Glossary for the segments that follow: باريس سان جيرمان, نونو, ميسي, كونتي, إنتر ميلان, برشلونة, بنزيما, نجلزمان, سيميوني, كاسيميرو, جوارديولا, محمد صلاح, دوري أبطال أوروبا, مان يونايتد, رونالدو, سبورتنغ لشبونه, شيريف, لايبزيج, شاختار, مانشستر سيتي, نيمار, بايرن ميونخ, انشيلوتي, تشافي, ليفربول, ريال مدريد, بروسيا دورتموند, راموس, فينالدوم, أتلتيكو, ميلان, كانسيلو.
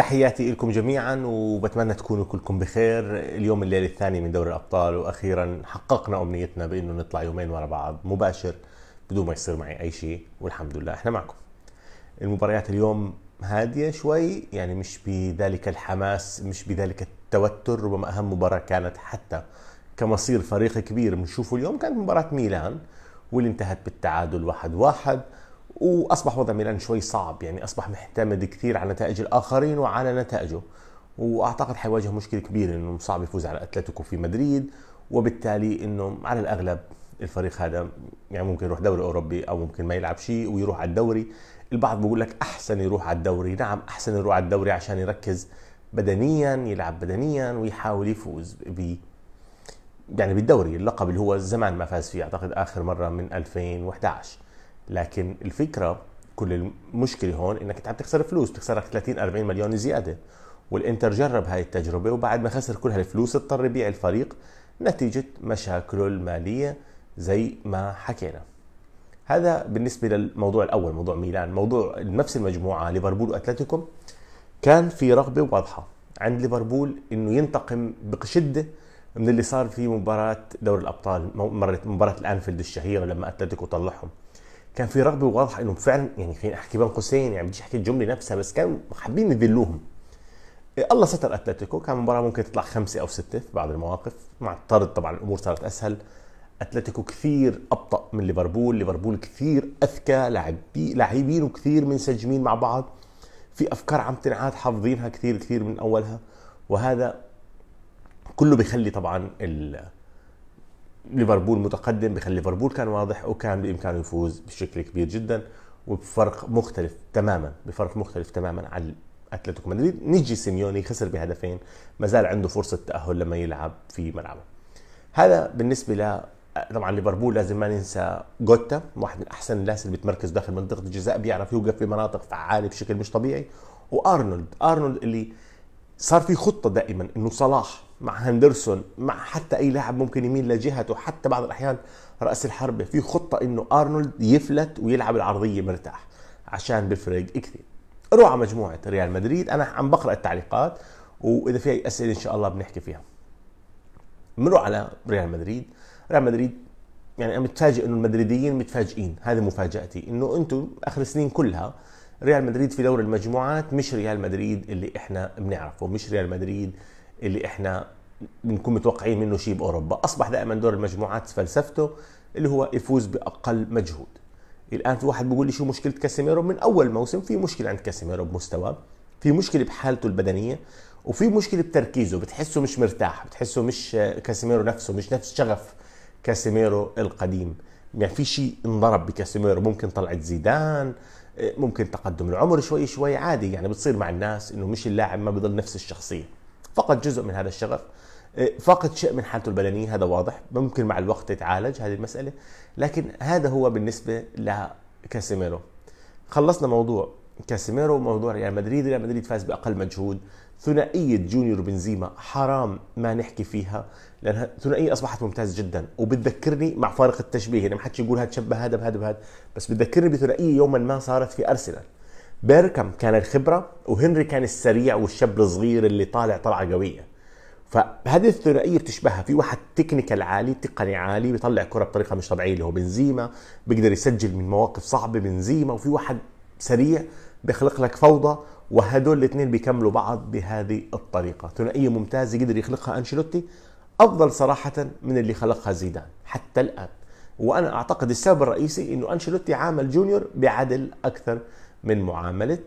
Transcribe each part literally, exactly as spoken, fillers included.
تحياتي لكم جميعا، وبتمنى تكونوا كلكم بخير. اليوم الليله الثانيه من دوري الابطال، واخيرا حققنا امنيتنا بانه نطلع يومين ورا بعض مباشر بدون ما يصير معي اي شيء، والحمد لله احنا معكم. المباريات اليوم هاديه شوي، يعني مش بذلك الحماس، مش بذلك التوتر. ربما اهم مباراه كانت حتى كمصير فريق كبير بنشوفه اليوم كانت مباراه ميلان، واللي انتهت بالتعادل واحد واحد، واصبح وضع ميلان شوي صعب، يعني اصبح محتمد كثير على نتائج الاخرين وعلى نتائجه، واعتقد حيواجه مشكله كبيره انه صعب يفوز على اتلتيكو في مدريد، وبالتالي انه على الاغلب الفريق هذا يعني ممكن يروح دوري اوروبي او ممكن ما يلعب شيء ويروح على الدوري. البعض بيقول لك احسن يروح على الدوري، نعم احسن يروح على الدوري عشان يركز بدنيا، يلعب بدنيا ويحاول يفوز ب يعني بالدوري، اللقب اللي هو زمان ما فاز فيه، اعتقد اخر مره من ألفين وإحدى عشر. لكن الفكره كل المشكله هون انك عم تخسر فلوس، بتخسرك ثلاثين أربعين مليون زياده، والانتر جرب هاي التجربه وبعد ما خسر كل هالفلوس اضطر يبيع الفريق نتيجه مشاكله الماليه زي ما حكينا. هذا بالنسبه للموضوع الاول، موضوع ميلان. موضوع نفس المجموعه ليفربول واتلتيكو، كان في رغبه واضحه عند ليفربول انه ينتقم بشده من اللي صار في مباراه دوري الابطال، مباراه الانفيلد الشهيره لما اتلتيكو طلعهم. كان في رغبه واضحه انهم فعلا، يعني خليني احكي بين قوسين، يعني بديش احكي الجمله نفسها، بس كانوا حابين يذلوهم. الله ستر اتلتيكو، كان المباراه ممكن تطلع خمسه او سته في بعض المواقف، مع الطرد طبعا الامور صارت اسهل. اتلتيكو كثير ابطا من ليفربول، ليفربول كثير اذكى، لاعبين لاعبين وكثير منسجمين مع بعض، في افكار عم تنعاد حافظينها كثير كثير من اولها، وهذا كله بيخلي طبعا ليفربول متقدم، بيخلي ليفربول كان واضح وكان بامكانه يفوز بشكل كبير جدا وبفرق مختلف تماما، بفرق مختلف تماما عن اتلتيكو مدريد. نيجي سيميوني خسر بهدفين، ما زال عنده فرصه تاهل لما يلعب في ملعبه. هذا بالنسبه ل طبعا ليفربول. لازم ما ننسى جوتا، واحد من احسن الناس اللي بتمركز داخل منطقه الجزاء، بيعرف يوقف في مناطق فعاله بشكل مش طبيعي. وارنولد، ارنولد اللي صار في خطه دائما انه صلاح مع هندرسون مع حتى اي لاعب ممكن يميل لجهته، حتى بعض الاحيان راس الحربه، في خطه انه ارنولد يفلت ويلعب العرضيه مرتاح عشان بفرق كثير. روعه مجموعه ريال مدريد. انا عم بقرا التعليقات، واذا في اي اسئله ان شاء الله بنحكي فيها. بنروح على ريال مدريد. ريال مدريد يعني انا متفاجئ انه المدريديين متفاجئين، هذه مفاجاتي، انه انتم اخر سنين كلها ريال مدريد في دور المجموعات مش ريال مدريد اللي احنا بنعرفه، مش ريال مدريد اللي احنا بنكون متوقعين منه شيء باوروبا. اصبح دائما دور المجموعات فلسفته اللي هو يفوز باقل مجهود. الان في واحد بيقول لي شو مشكله كاسيميرو؟ من اول موسم في مشكله عند كاسيميرو بمستواه، في مشكله بحالته البدنيه، وفي مشكله بتركيزه، بتحسه مش مرتاح، بتحسه مش كاسيميرو نفسه، مش نفس شغف كاسيميرو القديم. يعني في شيء انضرب بكاسيميرو، ممكن طلعت زيدان، ممكن تقدم العمر شوي شوي، عادي يعني بتصير مع الناس، انه مش اللاعب ما بيضل نفس الشخصيه. فقد جزء من هذا الشغف، فقد شيء من حالته البدنيه، هذا واضح، ممكن مع الوقت تتعالج هذه المساله، لكن هذا هو بالنسبه لكاسيميرو. خلصنا موضوع كاسيميرو وموضوع ريال مدريد. ريال مدريد فاز باقل مجهود. ثنائيه جونيور بنزيما حرام ما نحكي فيها، لانها ثنائيه اصبحت ممتازه جدا، وبتذكرني مع فارق التشبيه، يعني ما حدش يقول هذا شبه هذا بهذا بهذا، بس بتذكرني بثنائيه يوما ما صارت في ارسنال. بيركم كان الخبره، وهنري كان السريع والشاب الصغير اللي طالع طلعه قويه، فهذه الثنائيه بتشبهها. في واحد تكنيكال عالي، تقني عالي، بيطلع كره بطريقه مش طبيعيه اللي هو بنزيما، بيقدر يسجل من مواقف صعبه بنزيما، وفي واحد سريع بيخلق لك فوضى، وهدول الاثنين بيكملوا بعض بهذه الطريقه. ثنائيه ممتازه قدر يخلقها انشيلوتي، افضل صراحه من اللي خلقها زيدان حتى الان، وانا اعتقد السبب الرئيسي انه انشيلوتي عامل جونيور بعدل اكثر من معامله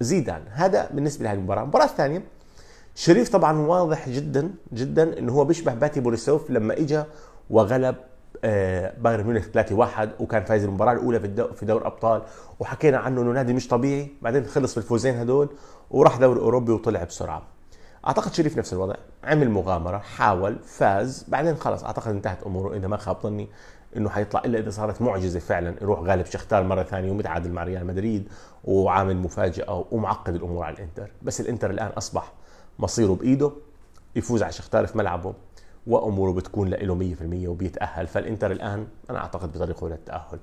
زيدان. هذا بالنسبه لهذه المباراه. المباراه الثانيه شريف طبعا واضح جدا جدا انه هو بيشبه باتي بوريسوف لما اجى وغلب بايرن ميونخ ثلاثة واحد، وكان فايز المباراه الاولى في في دوري الابطال، وحكينا عنه انه نادي مش طبيعي، بعدين خلص بالفوزين هدول وراح دوري اوروبي وطلع بسرعه. اعتقد شريف نفس الوضع، عمل مغامره، حاول، فاز، بعدين خلص اعتقد انتهت اموره، اذا ما خاب ظني انه حيطلع الا اذا صارت معجزه فعلا، يروح غالب شاختار مره ثانيه ومتعادل مع ريال مدريد وعامل مفاجاه ومعقد الامور على الانتر. بس الانتر الان اصبح مصيره بايده، يفوز على شاختار في ملعبه واموره بتكون له مية بالمية وبيتاهل. فالانتر الان انا اعتقد بطريقه للتاهل.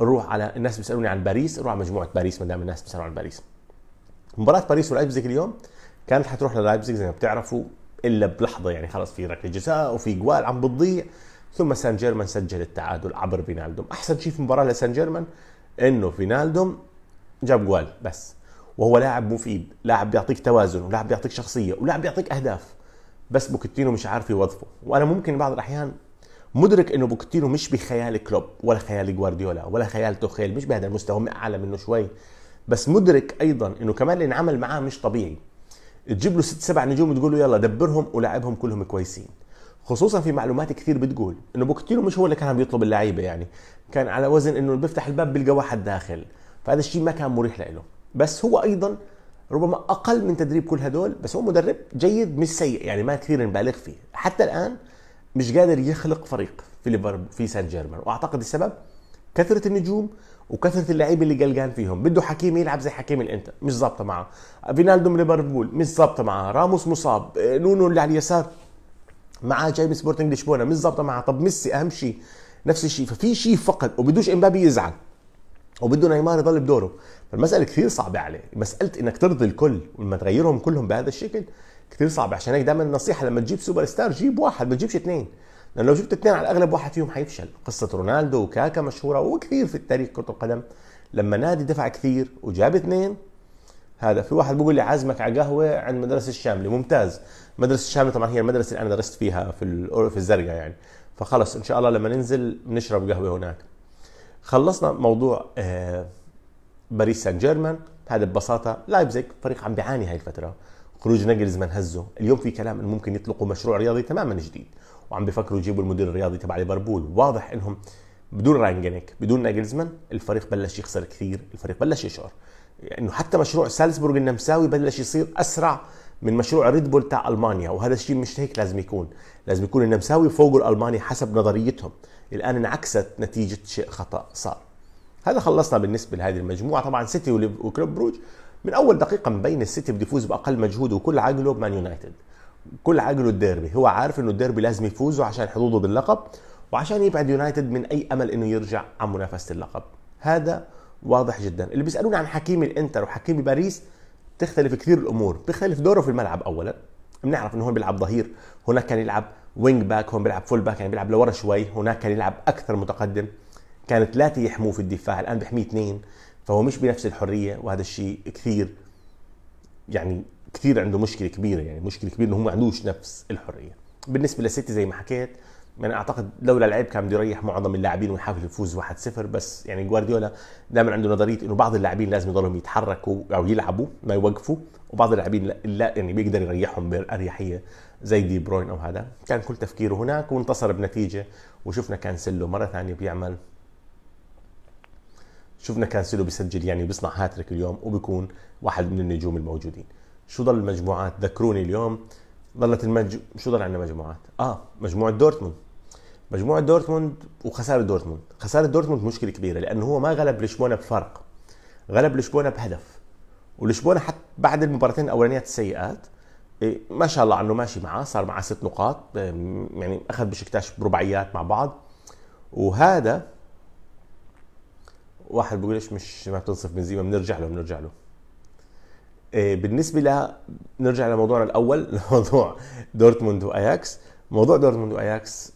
نروح على الناس بيسالوني عن باريس، نروح على مجموعه باريس ما دام الناس بيسالوا عن باريس. مباراه باريس ولايبزيج اليوم كانت حتروح للايبزيج زي ما بتعرفوا الا بلحظه، يعني خلاص في ركله جزاء وفي جوال عم بتضيع، ثم سان جيرمان سجل التعادل عبر فينالدوم. احسن شيء في المباراه لسان جيرمان انه فينالدوم جاب جوال بس، وهو لاعب مفيد، لاعب بيعطيك توازن ولاعب بيعطيك شخصيه ولاعب بيعطيك اهداف، بس بوكيتينو مش عارف يوظفه. وانا ممكن بعض الاحيان مدرك انه بوكيتينو مش بخيال كلوب ولا خيال جوارديولا ولا خيال توخيل، مش بهذا المستوى، اعلى منه شوي، بس مدرك ايضا انه كمان اللي انعمل معاه مش طبيعي. تجيب له ست سبع نجوم وتقول له يلا دبرهم ولاعبهم كلهم كويسين، خصوصا في معلومات كثير بتقول انه بوكيتينو مش هو اللي كان عم يطلب اللعيبه، يعني كان على وزن انه بيفتح الباب بيلقى واحد داخل، فهذا الشيء ما كان مريح له. بس هو ايضا ربما اقل من تدريب كل هدول، بس هو مدرب جيد مش سيء، يعني ما كثير نبالغ فيه. حتى الان مش قادر يخلق فريق في ليفربول في سان جيرمان، واعتقد السبب كثره النجوم وكثره اللعيبه اللي قلقان فيهم. بده حكيم يلعب زي حكيم الانتر، مش ظابطه معه. فينالدوم ليفربول مش ظابطه معه، راموس مصاب، نونو اللي على اليسار معاه جاي من سبورتنغ لشبونة مش ظابطه معه، طب ميسي اهم شيء نفس الشيء، ففي شيء فقد، وبدوش امبابي يزعل وبده نيمار يضل بدوره، فالمساله كثير صعبه عليه، مساله انك ترضي الكل ولما تغيرهم كلهم بهذا الشكل كثير صعب. عشان هيك دائما النصيحه لما تجيب سوبر ستار جيب واحد ما تجيبش اثنين، لان لو جبت اثنين على الاغلب واحد فيهم حيفشل. قصه رونالدو وكاكا مشهوره وكثير في التاريخ كره القدم، لما نادي دفع كثير وجاب اثنين، هذا في واحد بيقول لي عازمك على قهوه عند مدرسه الشامله، ممتاز. مدرسه الشامله طبعا هي المدرسه اللي انا درست فيها في في الزرقاء يعني، فخلص ان شاء الله لما ننزل نشرب قهوه هناك. خلصنا موضوع باريس سان جيرمان، هذا ببساطه لايبزيج فريق عم بيعاني هاي الفتره، خروج نجلزمان هزه، اليوم في كلام انه ممكن يطلقوا مشروع رياضي تماما جديد، وعم بفكروا يجيبوا المدير الرياضي تبع ليفربول، واضح انهم بدون رانجنيك بدون نجلزمان الفريق بلش يخسر كثير، الفريق بلش يشعر انه حتى مشروع سالزبورغ النمساوي بلش يصير اسرع من مشروع ريد بول تاع المانيا، وهذا الشيء مش هيك لازم يكون، لازم يكون النمساوي فوق الالماني حسب نظريتهم، الان انعكست نتيجه شيء خطا صار. هذا خلصنا بالنسبه لهذه المجموعه، طبعا سيتي وكلوب بروج من اول دقيقه مبين السيتي بده يفوز باقل مجهود، وكل عقله بمان يونايتد، كل عقله الديربي، هو عارف انه الديربي لازم يفوزه عشان حظوظه باللقب وعشان يبعد يونايتد من اي امل انه يرجع عن منافسه اللقب، هذا واضح جدا. اللي بيسالوني عن حكيم الانتر وحكيم باريس تختلف كثير الامور، بيختلف دوره في الملعب. اولا بنعرف انه هون بيلعب ظهير، هناك كان يلعب وينج باك، هون بيلعب فول باك يعني بيلعب لورا شوي، هناك كان يلعب اكثر متقدم، كان ثلاثه يحموه في الدفاع الان بيحميه اثنين، فهو مش بنفس الحريه، وهذا الشيء كثير يعني كثير عنده مشكله كبيره، يعني مشكله كبيره انه هو ما عندوش نفس الحريه. بالنسبه للسيتي زي ما حكيت يعني اعتقد لولا العيب كان بده يريح معظم اللاعبين ويحاول يفوز واحد صفر، بس يعني جوارديولا دائما عنده نظريه انه بعض اللاعبين لازم يضلهم يتحركوا او يلعبوا ما يوقفوا، وبعض اللاعبين لا, لا يعني بيقدر يريحهم باريحيه زي دي بروين او هذا، كان كل تفكيره هناك وانتصر بنتيجه. وشفنا كانسيلو مره ثانيه بيعمل، شفنا كانسيلو بيسجل يعني بيصنع هاتريك اليوم وبيكون واحد من النجوم الموجودين. شو ضل المجموعات؟ ذكروني اليوم ضلت المج شو ضل عندنا مجموعات؟ اه مجموعه دورتموند، مجموعه دورتموند وخساره دورتموند، خساره دورتموند مشكله كبيره لانه هو ما غلب لشبونه بفرق، غلب لشبونه بهدف، ولشبونه حتى بعد المباراتين الاولانيات السيئات ما شاء الله عنه ماشي معاه، صار معاه ست نقاط يعني اخذ بشكتاش بربعيات مع بعض. وهذا واحد بيقول ليش مش ما بتنصف بنزيما، بنرجع له بنرجع له. بالنسبه ل نرجع لموضوعنا الاول، موضوع دورتموند واياكس، موضوع دورتموند واياكس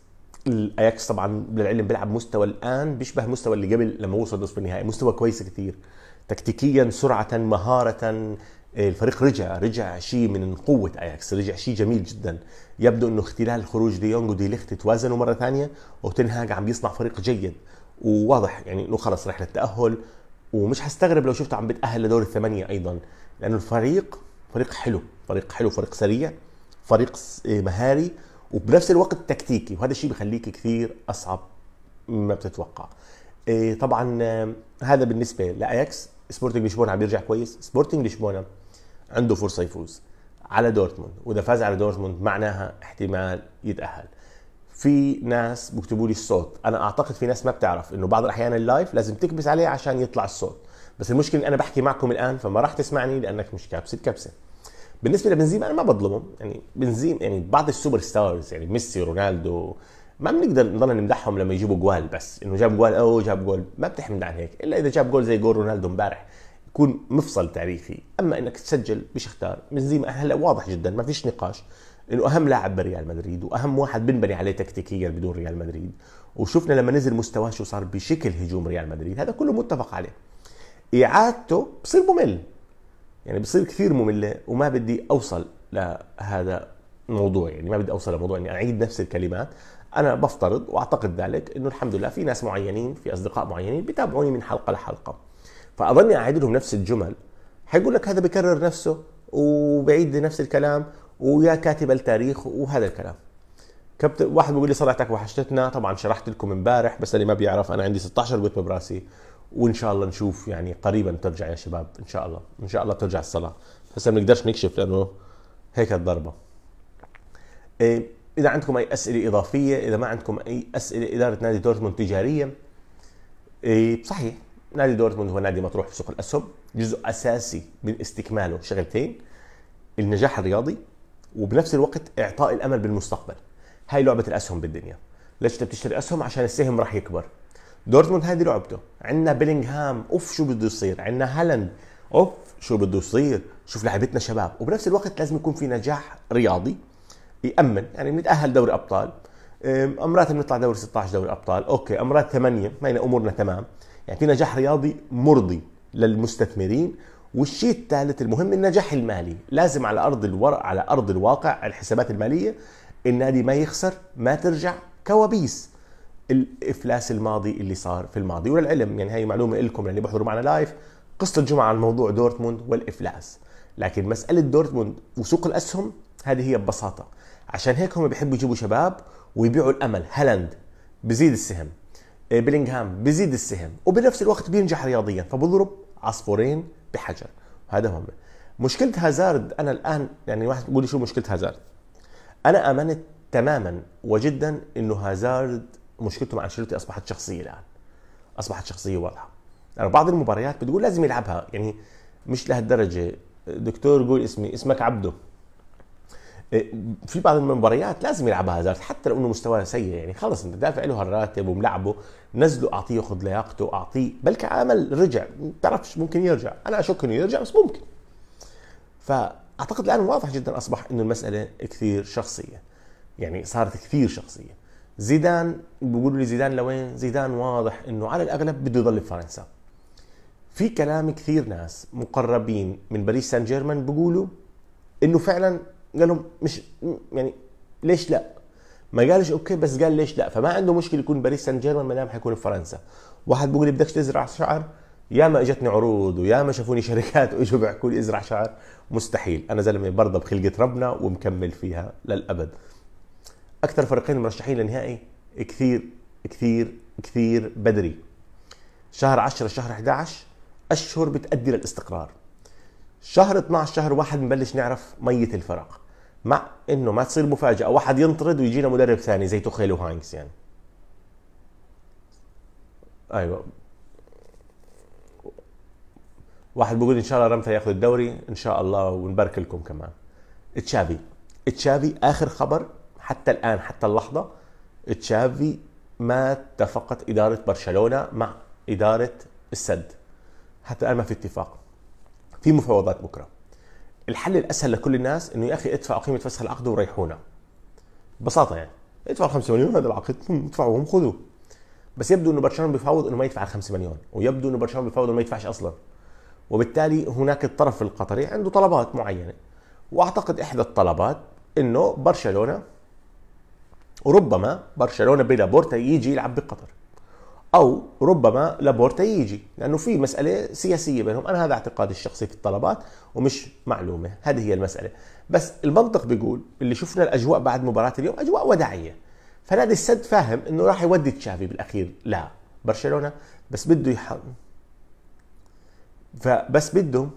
الاياكس طبعا للعلم بيلعب مستوى الان بيشبه مستوى اللي قبل لما وصل نصف النهائي، مستوى كويس كثير تكتيكيا سرعه مهاره، الفريق رجع رجع شيء من قوه اياكس، رجع شيء جميل جدا. يبدو انه اختلال خروج ديونج ودي ليخت توازنوا مره ثانيه، وتنهاج عم بيصنع فريق جيد، وواضح يعني انه خلص رحله التاهل، ومش هستغرب لو شفته عم بتاهل لدور الثمانيه ايضا، لانه الفريق فريق حلو، فريق حلو، فريق سريع، فريق مهاري، وبنفس الوقت تكتيكي، وهذا الشيء بخليك كثير اصعب مما بتتوقع. إيه طبعا هذا بالنسبه لاياكس. سبورتنغ لشبونه عم بيرجع كويس، سبورتنغ لشبونه عنده فرصه يفوز على دورتموند، واذا فاز على دورتموند معناها احتمال يتاهل. في ناس بيكتبوا لي الصوت، انا اعتقد في ناس ما بتعرف انه بعض الاحيان اللايف لازم تكبس عليه عشان يطلع الصوت، بس المشكله انا بحكي معكم الان فما راح تسمعني لانك مش كابسه الكبسه. بالنسبه لبنزيما انا ما بظلمه، يعني بنزيما يعني بعض السوبر ستارز يعني ميسي رونالدو ما بنقدر نضل نمدحهم لما يجيبوا جوال، بس انه جاب جوال او جاب جول ما بتحمد عن هيك، الا اذا جاب جول زي جول رونالدو امبارح تكون مفصل تاريخي. اما انك تسجل بشاختار بنزيما هلا واضح جدا ما فيش نقاش انه اهم لاعب بريال مدريد واهم واحد بنبني عليه تكتيكيا بدون ريال مدريد، وشفنا لما نزل مستواه شو صار بشكل هجوم ريال مدريد، هذا كله متفق عليه. اعادته بصير ممل، يعني بصير كثير ممله، وما بدي اوصل لهذا الموضوع، يعني ما بدي اوصل لموضوع اني يعني اعيد نفس الكلمات. انا بفترض واعتقد ذلك انه الحمد لله في ناس معينين، في اصدقاء معينين بيتابعوني من حلقه لحلقه، فاظني اعيد لهم نفس الجمل حيقول لك هذا بكرر نفسه وبعيد نفس الكلام ويا كاتب التاريخ وهذا الكلام. كبت واحد بيقول لي صلعتك وحشتنا، طبعا شرحت لكم امبارح، بس اللي ما بيعرف انا عندي ستة عشر بيت براسي، وان شاء الله نشوف يعني قريبا ترجع يا شباب، ان شاء الله ان شاء الله ترجع الصلاه، هسه ما بنقدرش نكشف لانه هيك الضربه. إيه اذا عندكم اي اسئله اضافيه، اذا ما عندكم اي اسئله، اداره نادي دورتموند تجاريا. إيه صحيح نادي دورتموند هو نادي مطروح في سوق الاسهم، جزء اساسي من استكماله شغلتين، النجاح الرياضي وبنفس الوقت اعطاء الامل بالمستقبل. هاي لعبه الاسهم بالدنيا، ليش انت بتشتري اسهم؟ عشان السهم راح يكبر. دورتموند هذه لعبته، عندنا بيلينغهام اوف شو بده يصير، عندنا هالاند اوف شو بده يصير، شوف لعبتنا شباب، وبنفس الوقت لازم يكون في نجاح رياضي يأمن، يعني بنتأهل دوري ابطال، امرات بنطلع دوري ستة عشر دوري ابطال، اوكي امرات ثمانية، ما امورنا تمام، يعني في نجاح رياضي مرضي للمستثمرين. والشيء الثالث المهم النجاح المالي، لازم على ارض الورق على ارض الواقع الحسابات المالية النادي ما يخسر، ما ترجع كوابيس الافلاس الماضي اللي صار في الماضي. وللعلم يعني هي معلومه لكم اللي بحضروا معنا لايف، قصه الجمعه عن موضوع دورتموند والافلاس، لكن مساله دورتموند وسوق الاسهم هذه هي ببساطه، عشان هيك هم بيحبوا يجيبوا شباب ويبيعوا الامل. هالاند بزيد السهم، بيلينغهام بزيد السهم، وبنفس الوقت بينجح رياضيا، فبضرب عصفورين بحجر. هذا هم مشكله هازارد. انا الان يعني واحد بيقول لي شو مشكله هازارد، انا امنت تماما وجدا انه هازارد مشكلته مع انشيلوتي اصبحت شخصيه الان، اصبحت شخصيه واضحه. يعني بعض المباريات بتقول لازم يلعبها، يعني مش لهالدرجه دكتور قول اسمي اسمك عبده، في بعض المباريات لازم يلعبها هازارد حتى لو انه مستواه سيء، يعني خلص انت دافع له هالراتب وملعبه، نزله اعطيه خذ لياقته، اعطيه بلكي عمل رجع، ما بتعرفش ممكن يرجع، انا اشك انه يرجع بس ممكن. فاعتقد الان واضح جدا اصبح انه المساله كثير شخصيه، يعني صارت كثير شخصيه. زيدان بيقولوا لي زيدان لوين؟ زيدان واضح انه على الاغلب بده يضل بفرنسا. في كلام كثير ناس مقربين من باريس سان جيرمان بيقولوا انه فعلا قال لهم مش يعني ليش لا؟ ما قالش اوكي بس قال ليش لا؟ فما عنده مشكله يكون باريس سان جيرمان ما دام حيكون بفرنسا. واحد بيقول لي بدكش تزرع شعر؟ يا ما اجتني عروض ويا ما شافوني شركات واجوا بيحكوا لي ازرع شعر، مستحيل، انا زلمه برضه بخلقه ربنا ومكمل فيها للابد. أكثر فريقين مرشحين للنهائي كثير كثير كثير بدري، شهر عشرة شهر إحدى عشر أشهر بتأدي للاستقرار، شهر اثنعش شهر واحد بنبلش نعرف مية الفرق، مع إنه ما تصير مفاجأة واحد ينطرد ويجينا مدرب ثاني زي توخيل وهاينكس. يعني أيوة واحد بيقول إن شاء الله رمثا ياخذ الدوري، إن شاء الله ونبارك لكم كمان. تشافي تشافي آخر خبر حتى الآن حتى اللحظة، تشافي ما اتفقت إدارة برشلونة مع إدارة السد، حتى الآن ما في اتفاق، في مفاوضات بكرة. الحل الأسهل لكل الناس إنه يا أخي ادفعوا قيمة فسخ العقد وريحونا، ببساطة يعني ادفعوا خمسة مليون هذا العقد ادفعوهم خذوه، بس يبدو إنه برشلونة بيفاوض إنه ما يدفع خمسة مليون، ويبدو إنه برشلونة بيفاوض إنه ما يدفعش أصلا، وبالتالي هناك الطرف القطري عنده طلبات معينة، وأعتقد إحدى الطلبات إنه برشلونة وربما برشلونه بلابورتا يجي يلعب بقطر، او ربما لابورتا يجي، لانه في مساله سياسيه بينهم. انا هذا اعتقادي الشخصي في الطلبات ومش معلومه، هذه هي المساله، بس المنطق بيقول اللي شفنا الاجواء بعد مباراه اليوم اجواء وداعيه، فنادي السد فاهم انه راح يودي تشافي بالاخير لا برشلونه، بس بده يحقق، فبس بده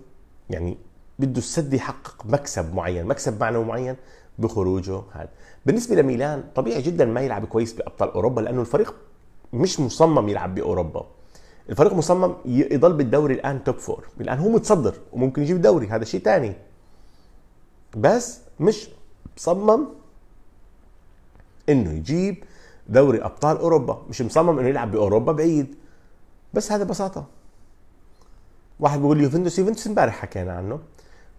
يعني بده السد يحقق مكسب معين، مكسب معنوي معين بخروجه. هذا بالنسبه لميلان طبيعي جدا ما يلعب كويس بابطال اوروبا، لانه الفريق مش مصمم يلعب باوروبا، الفريق مصمم يضل بالدوري الان توب فور، الان هو متصدر وممكن يجيب دوري هذا شيء ثاني، بس مش مصمم انه يجيب دوري ابطال اوروبا، مش مصمم انه يلعب باوروبا بعيد، بس هذا ببساطه. واحد بيقول لي يوفنتوس يوفنتوس امبارح حكينا عنه.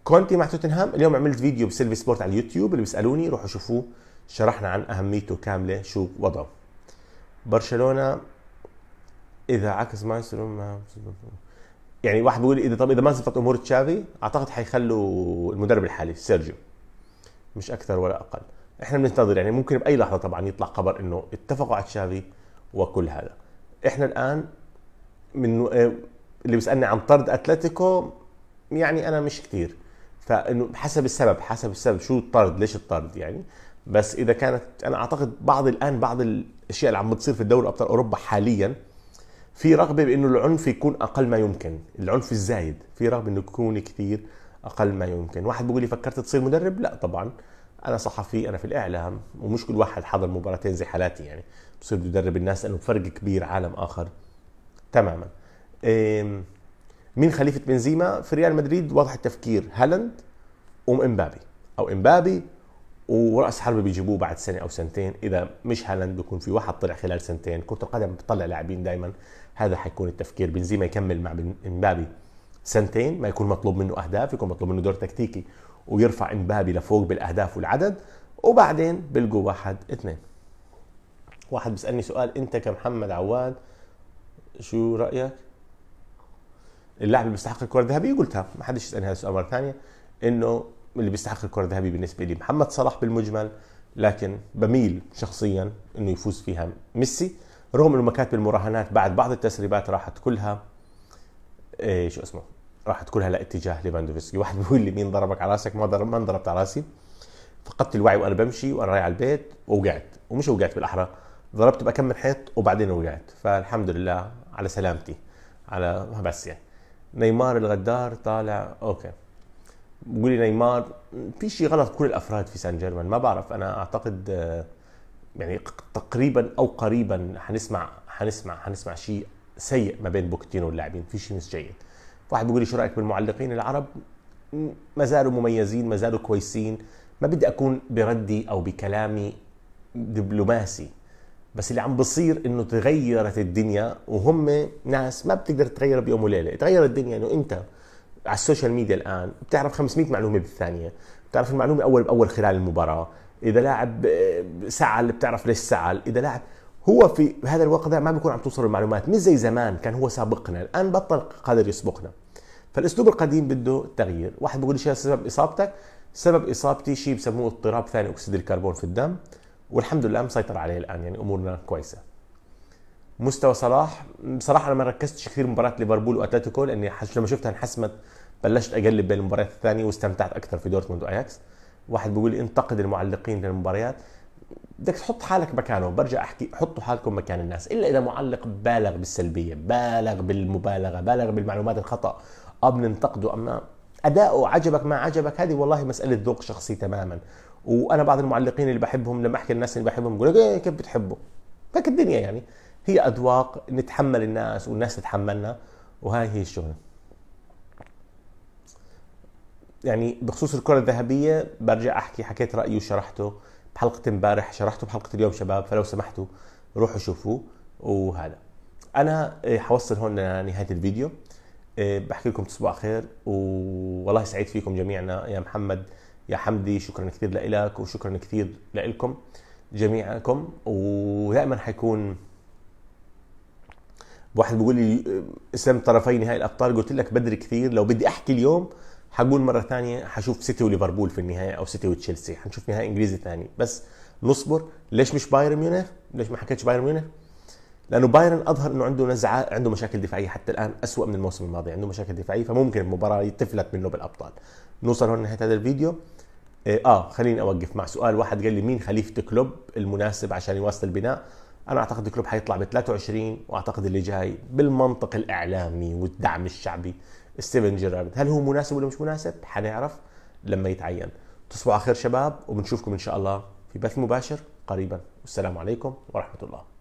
كونتي مع توتنهام، اليوم عملت فيديو بسيلفي سبورت على اليوتيوب، اللي بيسالوني روحوا شوفوه، شرحنا عن اهميته كامله شو وضعه. برشلونه اذا عكس مايسترو، يعني واحد بيقول اذا طب اذا ما زبطت امور تشافي اعتقد حيخلوا المدرب الحالي سيرجيو، مش اكثر ولا اقل. احنا بننتظر، يعني ممكن باي لحظه طبعا يطلع خبر انه اتفقوا على تشافي وكل هذا. احنا الان من اللي بيسالني عن طرد اتلتيكو، يعني انا مش كثير، فانه حسب السبب، حسب السبب شو الطرد، ليش الطرد يعني. بس اذا كانت، انا اعتقد بعض الان بعض الاشياء اللي عم بتصير في الدوري ابطال اوروبا حاليا في رغبه بانه العنف يكون اقل ما يمكن، العنف الزايد، في رغبه انه يكون كثير اقل ما يمكن. واحد بيقول لي فكرت تصير مدرب؟ لا طبعا، انا صحفي، انا في الاعلام، ومش كل واحد حضر مباراتين زي حالاتي، يعني بصير بده يدرب الناس لانه فرق كبير، عالم اخر تماما. مين خليفه بنزيما في ريال مدريد؟ واضح التفكير، هالاند وامبابي، او امبابي وراس حربه بيجيبوه بعد سنه او سنتين، اذا مش هالاند بيكون في واحد طلع خلال سنتين، كره القدم بتطلع لاعبين دائما، هذا حيكون التفكير. بنزيما يكمل مع امبابي سنتين، ما يكون مطلوب منه اهداف، يكون مطلوب منه دور تكتيكي ويرفع امبابي لفوق بالاهداف والعدد، وبعدين بلقوا واحد اثنين. واحد بيسالني سؤال، انت كمحمد عواد شو رايك؟ اللاعب اللي بيستحق الكره الذهبيه، قلتها ما حدش يسالني هذا السؤال مره ثانيه، انه اللي بيستحق الكره الذهبيه بالنسبه لي محمد صلاح بالمجمل، لكن بميل شخصيا انه يفوز فيها ميسي، رغم انه مكاتب المراهنات بعد بعض التسريبات راحت كلها إيه شو اسمه راحت كلها لاتجاه ليفاندوفسكي. واحد بيقول لي مين ضربك على راسك؟ ما ضرب، ما ضربت على راسي، فقدت الوعي وانا بمشي وانا رايح على البيت ووقعت، ومش وقعت بالاحرى، ضربت بكم من حيط وبعدين وقعت، فالحمد لله على سلامتي على بس يعني. نيمار الغدار طالع، اوكي بقول لي نيمار في شيء غلط بكل الافراد في سان جيرمان، ما بعرف، انا اعتقد يعني تقريبا او قريبا حنسمع حنسمع حنسمع شيء سيء ما بين بوكتينو واللاعبين، في شيء مش جيد. واحد بيقول لي شو رايك بالمعلقين العرب؟ ما زالوا مميزين، ما زالوا كويسين، ما بدي اكون بردي او بكلامي دبلوماسي، بس اللي عم بصير انه تغيرت الدنيا، وهم ناس ما بتقدر تتغير بيوم وليله، تغيرت الدنيا انه انت على السوشيال ميديا الان بتعرف خمسمية معلومه بالثانيه، بتعرف المعلومه اول باول خلال المباراه، اذا لاعب سعل بتعرف ليش سعل، اذا لاعب هو في هذا الوقت ده ما بيكون عم توصل المعلومات، مش زي زمان كان هو سابقنا، الان بطل قادر يسبقنا، فالاسلوب القديم بده تغيير. واحد بيقول لي شو سبب اصابتك؟ سبب اصابتي شيء بسموه اضطراب ثاني اكسيد الكربون في الدم، والحمد لله مسيطر عليه الان، يعني امورنا كويسه. مستوى صلاح، بصراحه انا ما ركزتش كثير مباراه ليفربول واتلتيكو، لاني لما شفتها انحسمت بلشت اقلب بين المباريات الثانيه، واستمتعت اكثر في دورتموند واياكس. واحد بيقول لي انتقد المعلقين للمباريات، بدك تحط حالك مكانه، برجع احكي حطوا حالكم مكان الناس، الا اذا معلق بالغ بالسلبيه، بالغ بالمبالغه، بالغ بالمعلومات الخطا، اه بننتقده، اما اداؤه عجبك ما عجبك هذه والله مساله ذوق شخصي تماما. وانا بعض المعلقين اللي بحبهم لما احكي الناس اللي بحبهم بقول لك كيف بتحبه؟ فك الدنيا، يعني هي اذواق، نتحمل الناس والناس تتحملنا، وهاي هي الشغله. يعني بخصوص الكره الذهبيه برجع احكي، حكيت رايي وشرحته بحلقه امبارح، شرحته بحلقه اليوم شباب، فلو سمحتوا روحوا شوفوه. وهذا انا حوصل هون لنهايه الفيديو، بحكي لكم تصبحوا على خير، والله سعيد فيكم جميعنا، يا محمد يا حمدي شكرا كثير لإلك، وشكرا كثير لإلكم جميعكم. ودائما حيكون واحد بيقول لي اسم طرفي نهائي الابطال، قلت لك بدري كثير، لو بدي احكي اليوم حقول مره ثانيه حشوف سيتي وليفربول في النهايه، او سيتي وتشيلسي، حنشوف نهائي انجليزي ثاني، بس نصبر. ليش مش بايرن ميونخ؟ ليش ما حكيتش بايرن ميونخ؟ لانه بايرن اظهر انه عنده نزعه، عنده مشاكل دفاعيه حتى الان اسوء من الموسم الماضي، عنده مشاكل دفاعيه، فممكن المباراه تفلت منه بالابطال. نوصل هون نهايه هذا الفيديو. اه خليني اوقف مع سؤال، واحد قال لي مين خليفه كلوب المناسب عشان يواصل البناء؟ انا اعتقد كلوب حيطلع ب ثلاثة وعشرين، واعتقد اللي جاي بالمنطق الاعلامي والدعم الشعبي ستيفن جيرارد. هل هو مناسب ولا مش مناسب؟ حنعرف لما يتعين. تصبحوا على خير شباب، وبنشوفكم ان شاء الله في بث مباشر قريبا، والسلام عليكم ورحمه الله.